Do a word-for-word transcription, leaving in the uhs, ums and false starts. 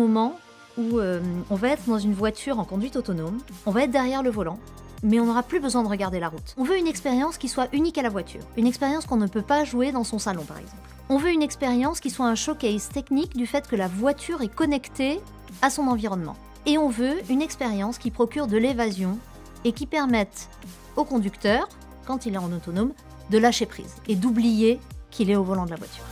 moment où euh, on va être dans une voiture en conduite autonome, on va être derrière le volant, mais on n'aura plus besoin de regarder la route. On veut une expérience qui soit unique à la voiture, une expérience qu'on ne peut pas jouer dans son salon par exemple. On veut une expérience qui soit un showcase technique du fait que la voiture est connectée à son environnement. Et on veut une expérience qui procure de l'évasion et qui permette au conducteur, quand il est en autonome, de lâcher prise et d'oublier qu'il est au volant de la voiture.